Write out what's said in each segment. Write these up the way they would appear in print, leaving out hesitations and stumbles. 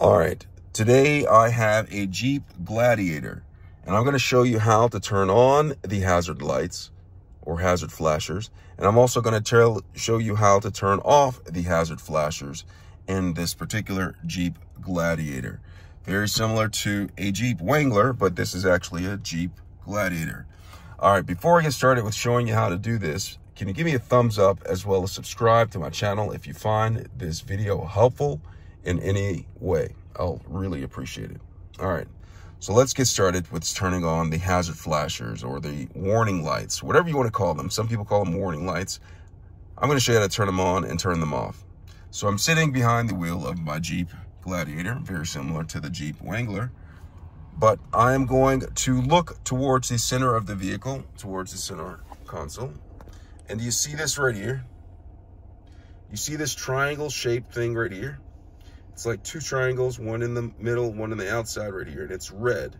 All right, today I have a Jeep Gladiator, and I'm going to show you how to turn on the hazard lights or hazard flashers, and I'm also going to show you how to turn off the hazard flashers in this particular Jeep Gladiator. Very similar to a Jeep Wrangler, but this is actually a Jeep Gladiator. All right, before I get started with showing you how to do this, can you give me a thumbs up as well as subscribe to my channel if you find this video helpful in any way? I'll really appreciate it. All right, so let's get started with turning on the hazard flashers or the warning lights, whatever you want to call them. Some people call them warning lights. I'm going to show you how to turn them on and turn them off. So I'm sitting behind the wheel of my Jeep Gladiator, very similar to the Jeep Wrangler, but I am going to look towards the center of the vehicle, towards the center console. And do you see this right here? You see this triangle shaped thing right here? It's like two triangles, one in the middle, one on the outside right here, and it's red.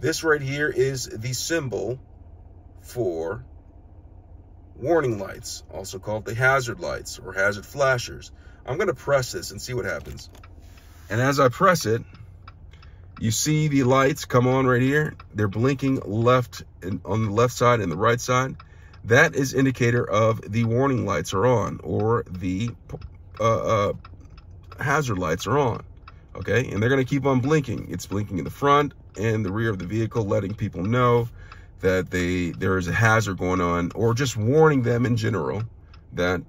This right here is the symbol for warning lights, also called the hazard lights or hazard flashers. I'm gonna press this and see what happens. And as I press it, you see the lights come on right here. They're blinking left and on the left side and the right side. That is indicator of the warning lights are on, or the hazard lights are on, okay? And they're going to keep on blinking. It's blinking in the front and the rear of the vehicle, letting people know that there is a hazard going on, or just warning them in general that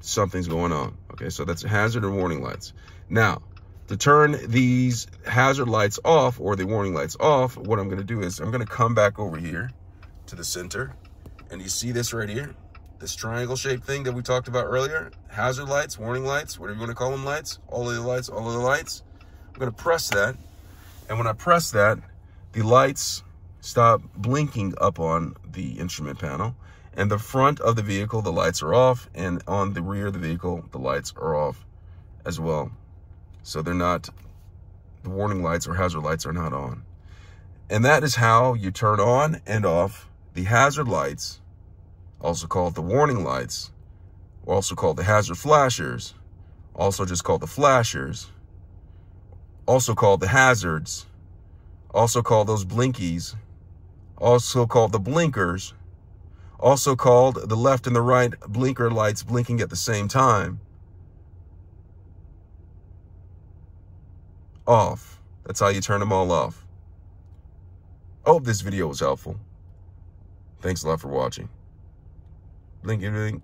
something's going on, okay? So that's a hazard or warning lights. Now, to turn these hazard lights off or the warning lights off, what I'm going to do is I'm going to come back over here to the center, and you see this right here? This triangle-shaped thing that we talked about earlier, hazard lights, warning lights, whatever you want to call them, lights, all of the lights, all of the lights. I'm going to press that, and when I press that, the lights stop blinking up on the instrument panel, and the front of the vehicle, the lights are off, and on the rear of the vehicle, the lights are off as well. So they're not, the warning lights or hazard lights are not on. And that is how you turn on and off the hazard lights, also called the warning lights, or also called the hazard flashers, also just called the flashers, also called the hazards, also called those blinkies, also called the blinkers, also called the left and the right blinker lights blinking at the same time. Off. That's how you turn them all off. I hope this video was helpful. Thanks a lot for watching. Link in everything.